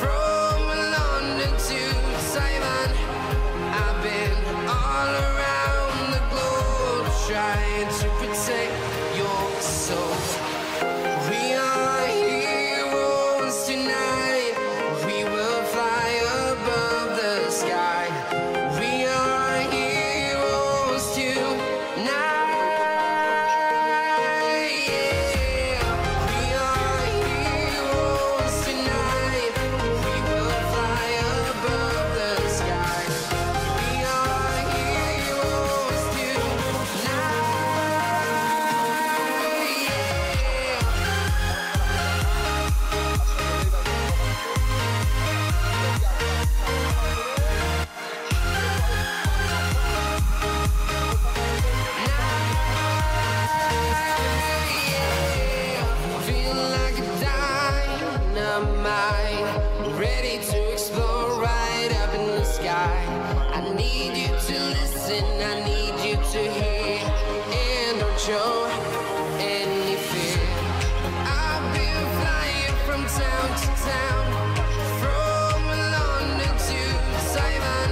from London to Taiwan. I've been all around the globe trying to protect your soul. We are heroes tonight. Ready to explore right up in the sky. I need you to listen, I need you to hear, and don't show any fear. I've been flying from town to town, from London to Taiwan.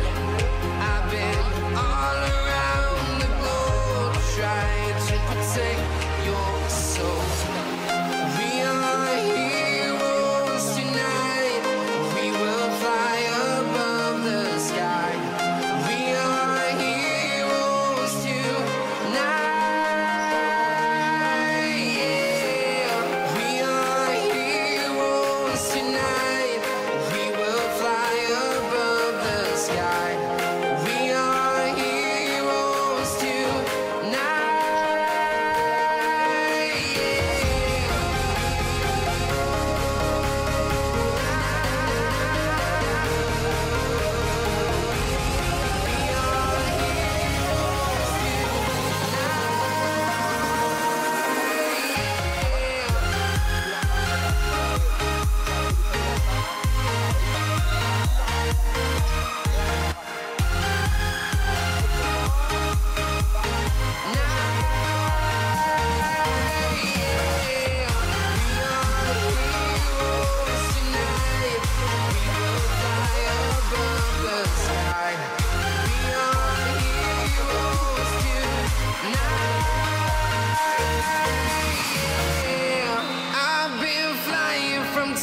I've been all around the globe trying to protect your soul.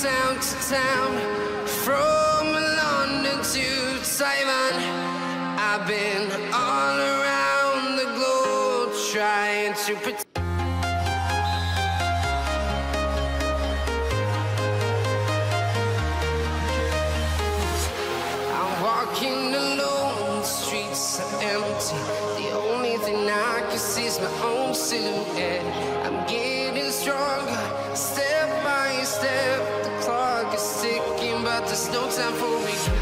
Town to town, from London to Taiwan. I've been all around the globe trying to protect. I'm walking alone, the streets are empty. The only thing I can see is my own silhouette. I'm getting stronger, step by step. It's ticking, but there's no time for me.